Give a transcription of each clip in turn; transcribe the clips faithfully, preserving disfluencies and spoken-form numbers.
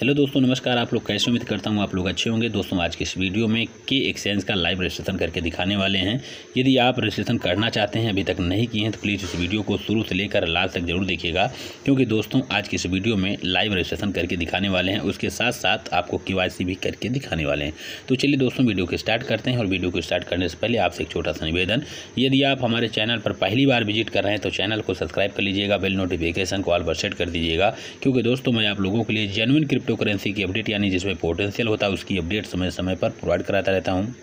Hello दोस्तों, नमस्कार। आप लोग कैसे? उम्मीद करता हूँ आप लोग अच्छे होंगे। दोस्तों, आज के इस वीडियो में के एक्सचेंज का लाइव रजिस्ट्रेशन करके दिखाने वाले हैं। यदि आप रजिस्ट्रेशन करना चाहते हैं, अभी तक नहीं किए हैं, तो प्लीज़ इस वीडियो को शुरू से लेकर लास्ट तक जरूर देखिएगा, क्योंकि दोस्तों आज के इस वीडियो में लाइव रजिस्ट्रेशन करके दिखाने वाले हैं। उसके साथ साथ आपको केवाईसी भी करके दिखाने वाले हैं। तो चलिए दोस्तों, वीडियो को स्टार्ट करते हैं। और वीडियो को स्टार्ट करने से पहले आपसे एक छोटा सा निवेदन, यदि आप हमारे चैनल पर पहली बार विजिट कर रहे हैं तो चैनल को सब्सक्राइब कर लीजिएगा, बेल नोटिफिकेशन को ऑल पर सेट कर दीजिएगा, क्योंकि दोस्तों मैं आप लोगों के लिए जेन्युइन क्रिप्टो करेंसी की अपडेट यानी जिसमें पोटेंशियल होता है उसकी अपडेट समय समय पर प्रोवाइड कराता रहता हूँ।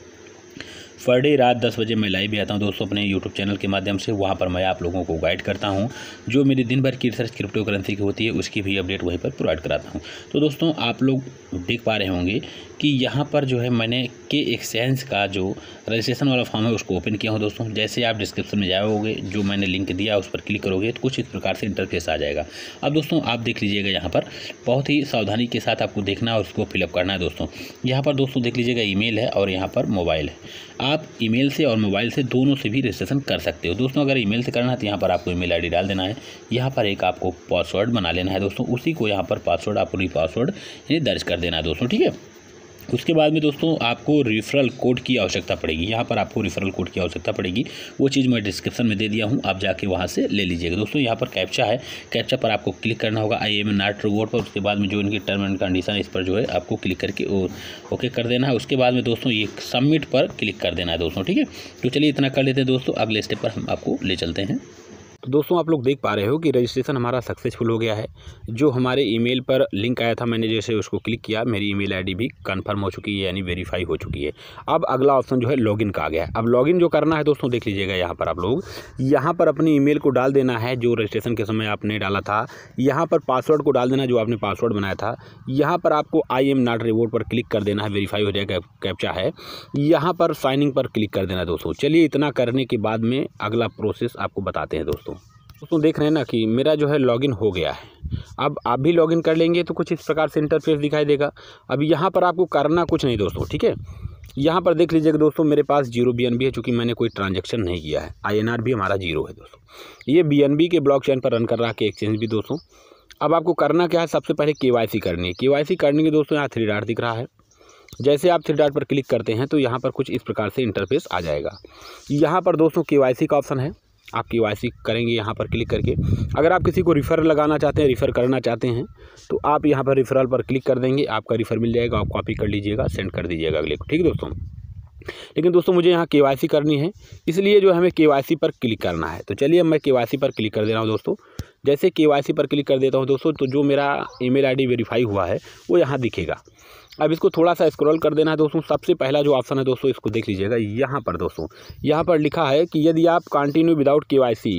फ्राइडे रात दस बजे मैं लाइव भी आता हूं दोस्तों अपने यूट्यूब चैनल के माध्यम से। वहां पर मैं आप लोगों को गाइड करता हूं। जो मेरी दिन भर की रिसर्च क्रिप्टो करेंसी की होती है उसकी भी अपडेट वहीं पर प्रोवाइड कराता हूं। तो दोस्तों, आप लोग देख पा रहे होंगे कि यहां पर जो है मैंने के एक्सचेंज का जो रजिस्ट्रेशन वाला फॉर्म है उसको ओपन किया हूँ दोस्तों। जैसे आप डिस्क्रिप्शन में जाओगे, जो मैंने लिंक दिया उस पर क्लिक करोगे तो कुछ इस प्रकार से इंटरफेस आ जाएगा। अब दोस्तों आप देख लीजिएगा, यहाँ पर बहुत ही सावधानी के साथ आपको देखना और उसको फिलअप करना है दोस्तों। यहाँ पर दोस्तों देख लीजिएगा, ईमेल है और यहाँ पर मोबाइल है। आप ईमेल से और मोबाइल से दोनों से भी रजिस्ट्रेशन कर सकते हो दोस्तों। अगर ईमेल से करना है तो यहाँ पर आपको ईमेल आईडी डाल देना है। यहाँ पर एक आपको पासवर्ड बना लेना है दोस्तों, उसी को यहाँ पर पासवर्ड आपको री पासवर्ड ये दर्ज कर देना है दोस्तों, ठीक है। उसके बाद में दोस्तों आपको रेफरल कोड की आवश्यकता पड़ेगी। यहाँ पर आपको रेफरल कोड की आवश्यकता पड़ेगी, वो चीज़ मैं डिस्क्रिप्शन में दे दिया हूँ, आप जाके वहाँ से ले लीजिएगा दोस्तों। यहाँ पर कैप्चा है, कैप्चा पर आपको क्लिक करना होगा, आई एम नॉट रिवॉर्ड पर। उसके बाद में जो इनकी टर्म एंड कंडीशन इस पर जो है आपको क्लिक करके ओके कर देना है। उसके बाद में दोस्तों ये सबमिट पर क्लिक कर देना है दोस्तों, ठीक है। तो चलिए इतना कर लेते हैं दोस्तों, अगले स्टेप पर हम आपको ले चलते हैं। तो दोस्तों आप लोग देख पा रहे हो कि रजिस्ट्रेशन हमारा सक्सेसफुल हो गया है। जो हमारे ईमेल पर लिंक आया था, मैंने जैसे उसको क्लिक किया, मेरी ईमेल आईडी भी कंफर्म हो चुकी है यानी वेरीफाई हो चुकी है। अब अगला ऑप्शन जो है लॉगिन का आ गया है। अब लॉगिन जो करना है दोस्तों, देख लीजिएगा यहाँ पर आप लोग, यहाँ पर अपनी ईमेल को डाल देना है जो रजिस्ट्रेशन के समय आपने डाला था। यहाँ पर पासवर्ड को डाल देना जो आपने पासवर्ड बनाया था। यहाँ पर आपको आई एम नॉट रिवॉर्ड पर क्लिक कर देना है, वेरीफाई हो जाएगा कैप्चा है। यहाँ पर साइनिंग पर क्लिक कर देना दोस्तों। चलिए इतना करने के बाद में अगला प्रोसेस आपको बताते हैं दोस्तों। दोस्तों देख रहे हैं ना कि मेरा जो है लॉगिन हो गया है। अब आप भी लॉगिन कर लेंगे तो कुछ इस प्रकार से इंटरफेस दिखाई देगा। अब यहाँ पर आपको करना कुछ नहीं दोस्तों, ठीक है। यहाँ पर देख लीजिएगा दोस्तों, मेरे पास जीरो बीएनबी है, चूँकि मैंने कोई ट्रांजैक्शन नहीं किया है। आईएनआर भी हमारा जीरो है दोस्तों। ये बीएनबी के ब्लॉकचेन पर रन कर रहा है के एक्सचेंज भी दोस्तों। अब आपको करना क्या है, सबसे पहले केवाईसी करनी है। केवाईसी करने के दोस्तों यहाँ थ्री डॉट दिख रहा है। जैसे आप थ्री डॉट पर क्लिक करते हैं तो यहाँ पर कुछ इस प्रकार से इंटरफेस आ जाएगा। यहाँ पर दोस्तों केवाईसी का ऑप्शन है, आप केवाईसी करेंगे यहाँ पर क्लिक करके। अगर आप किसी को रिफ़र लगाना चाहते हैं, रिफ़र करना चाहते हैं, तो आप यहाँ पर रिफ़रल पर क्लिक कर देंगे, आपका रिफ़र मिल जाएगा। आप कॉपी कर लीजिएगा, सेंड कर दीजिएगा अगले को, ठीक है दोस्तों। लेकिन दोस्तों मुझे यहाँ केवाईसी करनी है, इसलिए जो हमें केवाईसी पर क्लिक करना है। तो चलिए मैं केवाईसी पर क्लिक कर दे रहा हूँ दोस्तों। जैसे केवाईसी पर क्लिक कर देता हूँ दोस्तों, तो जो मेरा ईमेल आईडी वेरीफाई हुआ है वो यहाँ दिखेगा। अब इसको थोड़ा सा स्क्रॉल कर देना है दोस्तों। सबसे पहला जो ऑप्शन है दोस्तों, इसको देख लीजिएगा यहाँ पर दोस्तों। यहाँ पर लिखा है कि यदि आप कंटिन्यू विदाउट केवाईसी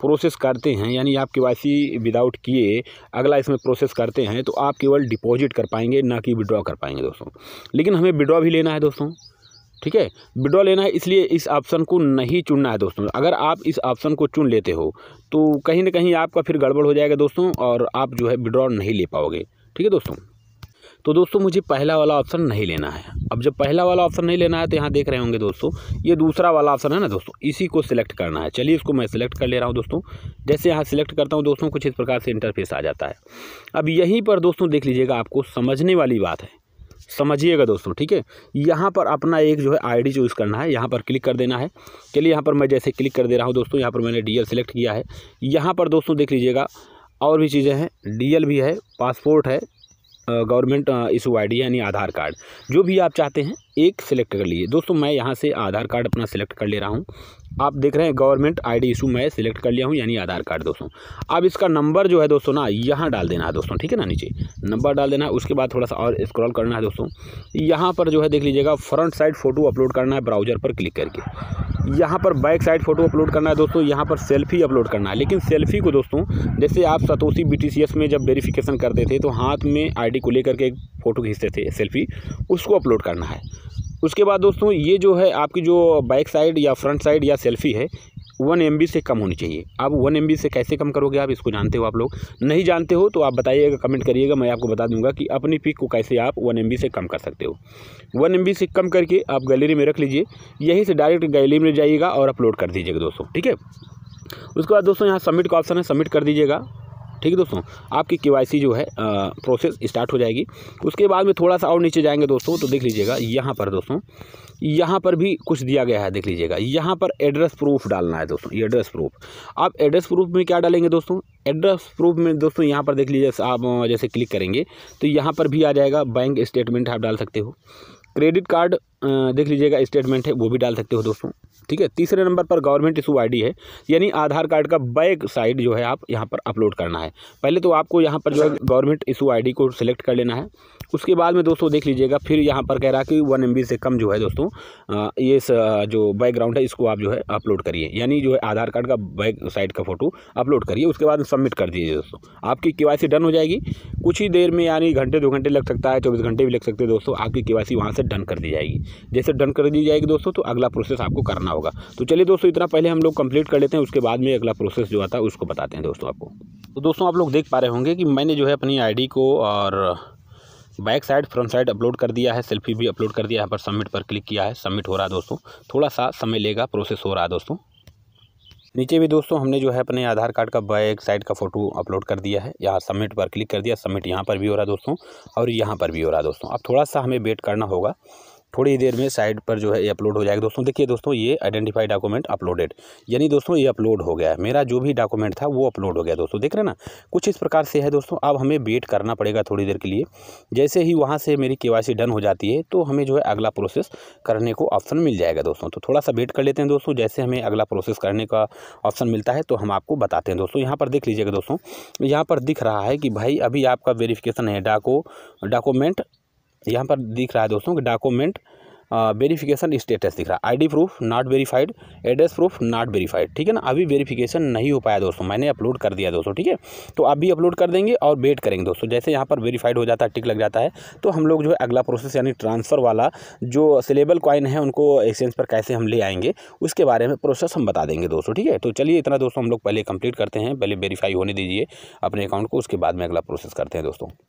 प्रोसेस करते हैं, यानी आप केवाईसी विदाउट किए अगला इसमें प्रोसेस करते हैं, तो आप केवल डिपॉजिट कर पाएंगे, ना कि विड्रॉ कर पाएंगे दोस्तों। लेकिन हमें विड्रॉ भी लेना है दोस्तों, ठीक है। विड्रॉ लेना है, इसलिए इस ऑप्शन को नहीं चुनना है दोस्तों। अगर आप इस ऑप्शन को चुन लेते हो तो कहीं ना कहीं आपका फिर गड़बड़ हो जाएगा दोस्तों, और आप जो है विड्रॉ नहीं ले पाओगे, ठीक है दोस्तों। तो दोस्तों मुझे पहला वाला ऑप्शन नहीं लेना है। अब जब पहला वाला ऑप्शन नहीं लेना है तो यहाँ देख रहे होंगे दोस्तों, ये दूसरा वाला ऑप्शन है ना दोस्तों, इसी को सिलेक्ट करना है। चलिए इसको मैं सिलेक्ट कर ले रहा हूँ दोस्तों। जैसे यहाँ सिलेक्ट करता हूँ दोस्तों, कुछ इस प्रकार से इंटरफेस आ जाता है। अब यहीं पर दोस्तों देख लीजिएगा, आपको समझने वाली बात है, समझिएगा दोस्तों, ठीक है। यहाँ पर अपना एक जो है आईडी चूज़ करना है, यहाँ पर क्लिक कर देना है। चलिए यहाँ पर मैं जैसे क्लिक कर दे रहा हूँ दोस्तों, यहाँ पर मैंने डीएल सिलेक्ट किया है। यहाँ पर दोस्तों देख लीजिएगा और भी चीज़ें हैं, डीएल भी है, पासपोर्ट है, गवर्नमेंट इशू आईडी यानी आधार कार्ड, जो भी आप चाहते हैं एक सिलेक्ट कर लीजिए दोस्तों। मैं यहाँ से आधार कार्ड अपना सिलेक्ट कर ले रहा हूँ। आप देख रहे हैं गवर्नमेंट आईडी इशू मैं सिलेक्ट कर लिया हूँ यानी आधार कार्ड दोस्तों। अब इसका नंबर जो है दोस्तों ना, यहाँ डाल देना है दोस्तों, ठीक है ना, नीचे नंबर डाल देना है। उसके बाद थोड़ा सा और स्क्रॉल करना है दोस्तों। यहाँ पर जो है देख लीजिएगा, फ्रंट साइड फ़ोटो अपलोड करना है ब्राउज़र पर क्लिक करके। यहाँ पर बैक साइड फ़ोटो अपलोड करना है दोस्तों। यहाँ पर सेल्फ़ी अपलोड करना है, लेकिन सेल्फ़ी को दोस्तों जैसे आप सतोशी बीटीसीएस में जब वेरिफिकेशन करते थे तो हाथ में आईडी को लेकर के एक फ़ोटो खींचते थे सेल्फ़ी, उसको अपलोड करना है। उसके बाद दोस्तों ये जो है आपकी जो बैक साइड या फ्रंट साइड या सेल्फ़ी है, वन एम बी से कम होनी चाहिए। आप वन एम बी से कैसे कम करोगे, आप इसको जानते हो? आप लोग नहीं जानते हो तो आप बताइएगा, कमेंट करिएगा, मैं आपको बता दूंगा कि अपनी पिक को कैसे आप वन एम बी से कम कर सकते हो। वन एम बी से कम करके आप गैलरी में रख लीजिए, यहीं से डायरेक्ट गैलरी में जाइएगा और अपलोड कर दीजिएगा दोस्तों, ठीक है। उसके बाद दोस्तों यहाँ सबमिट का ऑप्शन है, सबमिट कर दीजिएगा, ठीक है दोस्तों, आपकी केवाईसी जो है आ, प्रोसेस स्टार्ट हो जाएगी। उसके बाद में थोड़ा सा और नीचे जाएंगे दोस्तों तो देख लीजिएगा यहाँ पर दोस्तों, यहाँ पर भी कुछ दिया गया है, देख लीजिएगा यहाँ पर एड्रेस प्रूफ डालना है दोस्तों, ये एड्रेस प्रूफ। आप एड्रेस प्रूफ में क्या डालेंगे दोस्तों, एड्रेस प्रूफ में दोस्तों यहाँ पर देख लीजिए, आप जैसे क्लिक करेंगे तो यहाँ पर भी आ जाएगा, बैंक स्टेटमेंट आप डाल सकते हो, क्रेडिट कार्ड देख लीजिएगा स्टेटमेंट है वो भी डाल सकते हो दोस्तों, ठीक है। तीसरे नंबर पर गवर्नमेंट इशू आईडी है, यानी आधार कार्ड का बैक साइड जो है आप यहाँ पर अपलोड करना है। पहले तो आपको यहाँ पर जो है गवर्नमेंट इशू आईडी को सिलेक्ट कर लेना है। उसके बाद में दोस्तों देख लीजिएगा फिर यहाँ पर कह रहा है कि वन एम बी से कम जो है दोस्तों ये जो बैकग्राउंड है इसको आप जो है अपलोड करिए, यानी जो है आधार कार्ड का बैक साइड का फ़ोटो अपलोड करिए। उसके बाद सबमिट कर दीजिए दोस्तों, आपकी केवाईसी डन हो जाएगी कुछ ही देर में, यानी घंटे दो घंटे लग सकता है, चौबीस घंटे भी लग सकते हैं दोस्तों, आपकी केवाईसी वहाँ से डन कर दी जाएगी। जैसे डन कर दी जाएगी दोस्तों तो अगला प्रोसेस आपको करना होगा। तो चलिए दोस्तों इतना पहले हम लोग कंप्लीट कर लेते हैं, उसके बाद में अगला प्रोसेस जो आता है उसको बताते हैं दोस्तों आपको। तो दोस्तों आप लोग देख पा रहे होंगे कि मैंने जो है अपनी आईडी को और back side front side upload कर दिया है, सेल्फी भी अपलोड कर दिया है, पर सबमिट पर क्लिक किया है, सबमिट हो रहा है दोस्तों, थोड़ा सा समय लेगा, प्रोसेस हो रहा है दोस्तों। नीचे भी दोस्तों हमने जो है अपने आधार कार्ड का बैक साइड का फ़ोटो अपलोड कर दिया है, यहाँ सबमिट पर क्लिक कर दिया, सबमिट यहाँ पर भी हो रहा है दोस्तों और यहाँ पर भी हो रहा है दोस्तों। अब थोड़ा सा हमें वेट करना होगा, थोड़ी देर में साइड पर जो है ये अपलोड हो जाएगा दोस्तों। देखिए दोस्तों ये आइडेंटिफाई डॉक्यूमेंट अपलोडेड, यानी दोस्तों ये अपलोड हो गया है, मेरा जो भी डॉक्यूमेंट था वो अपलोड हो गया दोस्तों, देख रहे हैं ना, कुछ इस प्रकार से है दोस्तों। अब हमें वेट करना पड़ेगा थोड़ी देर के लिए, जैसे ही वहाँ से मेरी केवाईसी डन हो जाती है तो हमें जो है अगला प्रोसेस करने को ऑप्शन मिल जाएगा दोस्तों। तो थोड़ा सा वेट कर लेते हैं दोस्तों, जैसे हमें अगला प्रोसेस करने का ऑप्शन मिलता है तो हम आपको बताते हैं दोस्तों। यहाँ पर देख लीजिएगा दोस्तों, यहाँ पर दिख रहा है कि भाई अभी आपका वेरिफिकेशन है डाको डॉक्यूमेंट, यहाँ पर दिख रहा है दोस्तों कि डॉक्यूमेंट वेरिफिकेशन स्टेटस दिख रहा है, ID proof not verified, address proof not verified, ठीक है ना। अभी वेरिफिकेशन नहीं हो पाया दोस्तों, मैंने अपलोड कर दिया दोस्तों, ठीक है। तो अभी अपलोड कर देंगे और वेट करेंगे दोस्तों, जैसे यहाँ पर वेरीफाइड हो जाता है, टिक लग जाता है, तो हम लोग जो है अगला प्रोसेस यानी ट्रांसफ़र वाला जो सेलेबल कॉइन है उनको एक्सचेंज पर कैसे हम ले आएंगे उसके बारे में प्रोसेस हम बता देंगे दोस्तों, ठीक है। तो चलिए इतना दोस्तों हम लोग पहले कंप्लीट करते हैं, पहले वेरीफाई होने दीजिए अपने अकाउंट को, उसके बाद में अगला प्रोसेस करते हैं दोस्तों।